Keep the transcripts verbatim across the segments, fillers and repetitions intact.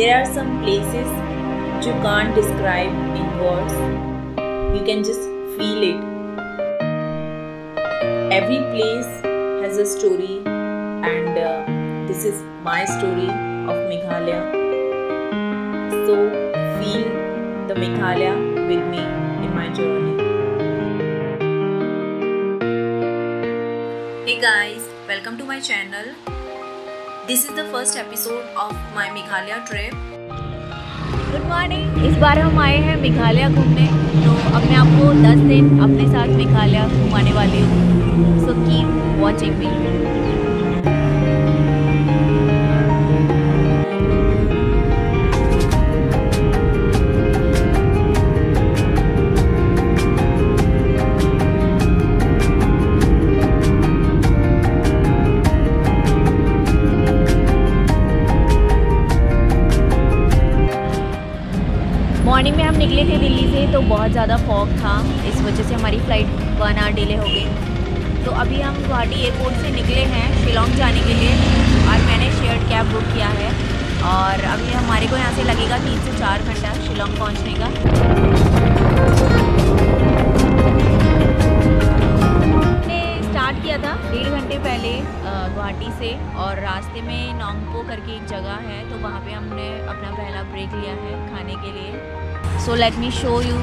There are some places which you can't describe in words. You can just feel it. Every place has a story, and uh, this is my story of Meghalaya. So feel the Meghalaya with me in my journey. Hey guys, welcome to my channel. This is the first episode of my Meghalaya trip. Good morning. इस बार हम आए हैं मेघालय घूमने, तो अब मैं आपको दस दिन अपने साथ मेघालय घुमाने वाली हूँ. So keep watching me. Morning में हम निकले थे दिल्ली से, तो बहुत ज़्यादा फॉग था, इस वजह से हमारी फ्लाइट वन आवर डिले हो गई. तो अभी हम गुवाहाटी एयरपोर्ट से निकले हैं शिलोंग जाने के लिए, और मैंने शेयर्ड कैब बुक किया है. और अभी हमारे को यहाँ से लगेगा तीन से चार घंटा शिलोंग पहुँचने का. हमने स्टार्ट किया था डेढ़ घंटे पहले गुवाहाटी से, और रास्ते में नोंगपो करके एक जगह है, तो वहाँ पर हमने अपना पहला ब्रेक लिया है खाने के लिए. So let me show you.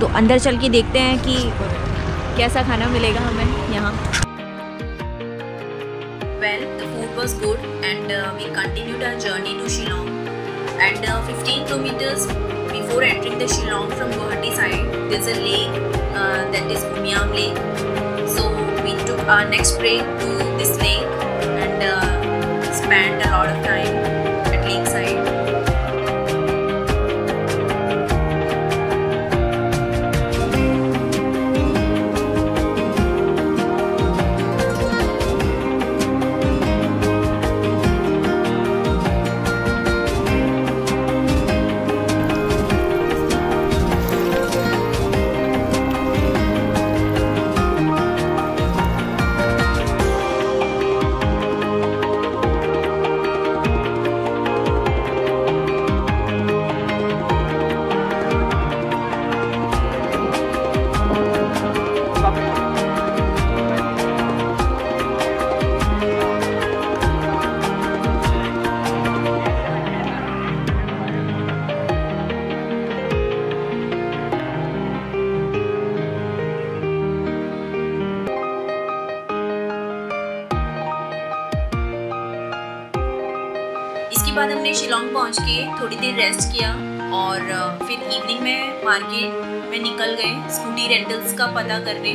तो अंदर चल के देखते हैं कि कैसा खाना मिलेगा हमें यहाँ. Well, the food was good, and uh, we continued our journey to Shillong. And uh, fifteen kilometers before entering the Shillong from Guwahati side, there's a lake uh, that is Umiam lake. So we took our next break to this lake and uh, spent a lot of time at lakeside. बाद हमने शिलोंग पहुंच के थोड़ी देर rest किया, और फिर evening में market में निकल गए स्कूटी रेंटल्स का पता करने.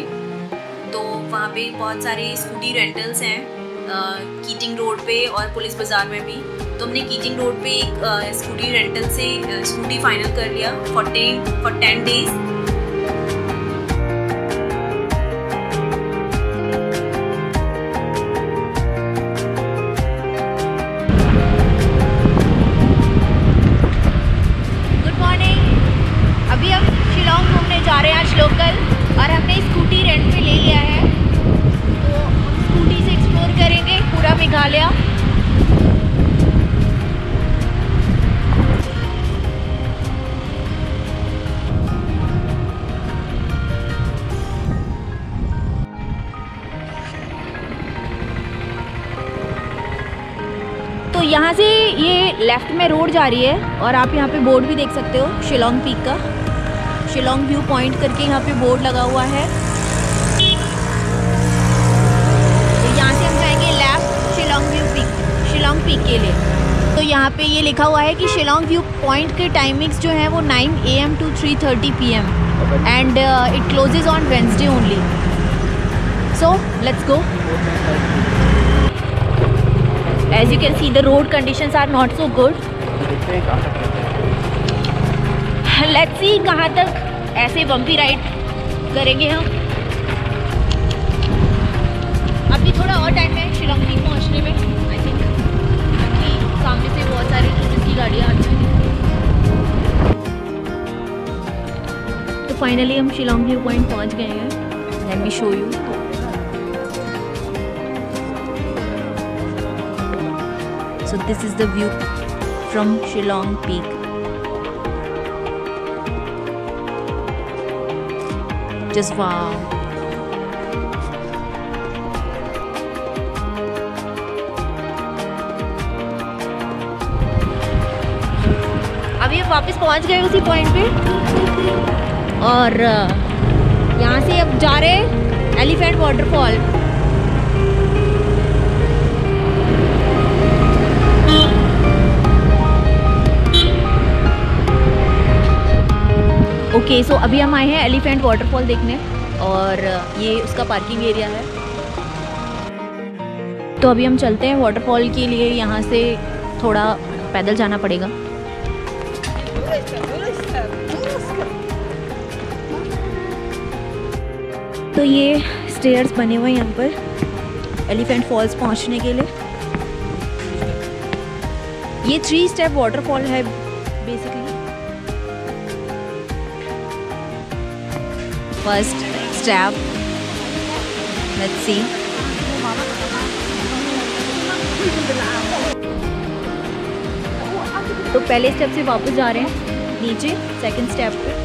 तो वहाँ पे बहुत सारे स्कूटी रेंटल्स हैं कीटिंग रोड पे और पुलिस बाज़ार में भी. तो हमने कीटिंग रोड पे एक स्कूटी रेंटल से स्कूटी फाइनल कर लिया for ten for ten days. तो यहाँ से ये लेफ़्ट में रोड जा रही है, और आप यहाँ पे बोर्ड भी देख सकते हो शिलोंग पीक का. शिलोंग व्यू पॉइंट करके यहाँ पे बोर्ड लगा हुआ है. तो यहाँ से हम जाएंगे left Shillong view peak Shillong peak के लिए. तो यहाँ पे ये लिखा हुआ है कि शिलोंग व्यू पॉइंट के टाइमिंग्स जो हैं वो nine A M to three thirty P M and it closes on Wednesday only. So let's go. As you can see, the road conditions are not so good. Let's see कहाँ तक ऐसे bumpy ride करेंगे हम. अभी थोड़ा और time है Shillong peak पहुँचने में, आई थिंक, क्योंकि सामने से बहुत सारे टूरिस्ट की गाड़ियाँ आ रही हैं. तो फाइनली हम शिलोंग व्यू पॉइंट पहुँच गए हैं. Let me show you. So this is the view from Shillong Peak. Just wow. अभी हम वापस पहुंच गए उसी पॉइंट पे और यहाँ से अब जा रहे हैं एलिफेंट वाटरफॉल। ओके सो अभी हम आए हैं एलिफेंट वाटरफॉल देखने और ये उसका पार्किंग एरिया है। तो अभी हम चलते हैं वाटरफॉल के लिए। यहाँ से थोड़ा पैदल जाना पड़ेगा। तो ये स्टेयर्स बने हुए हैं यहाँ पर एलिफेंट फॉल्स पहुँचने के लिए। ये थ्री स्टेप वाटरफॉल है basically. First step, let's see. तो पहले स्टेप से वापस जा रहे हैं नीचे सेकंड स्टेप पे।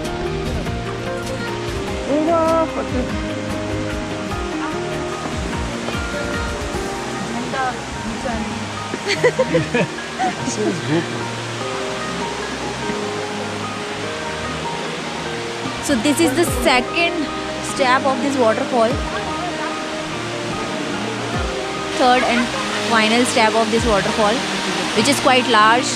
So this is the second step of this waterfall. Third and final step of this waterfall, which is quite large.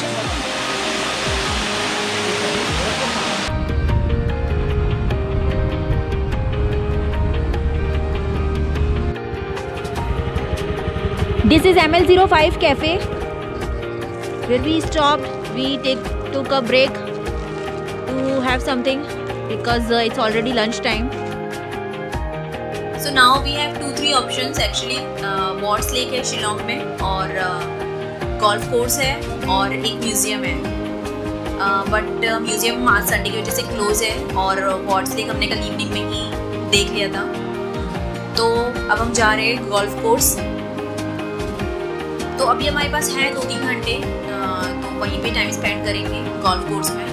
This is M L zero five Cafe, where we stopped. We take, took a break to have something. Because uh, it's already lunch time. So now we have two three options actually. Boards Lake है शिलोंग में और golf course है और एक museum है. Uh, but uh, museum आज Sunday की वजह से close है और Boards Lake हमने कल evening में ही देख लिया था. तो अब हम जा रहे हैं golf course. तो अभी हमारे पास है दो तीन घंटे uh, तो वहीं पे time spend करेंगे golf course में.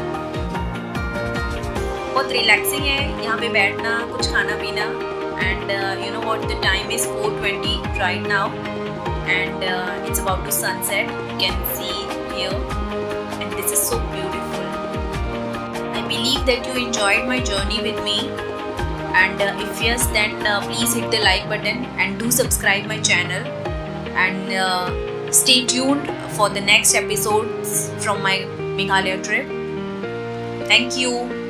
बहुत रिलैक्सिंग है यहाँ पे बैठना, कुछ खाना पीना and you know what the time is four twenty right now and it's about to sunset. You can see here and this is so beautiful. I believe that you enjoyed my journey with me, and if yes, then please hit the like button and do subscribe my channel, and stay tuned for the next episodes from my Meghalaya trip. Thank you.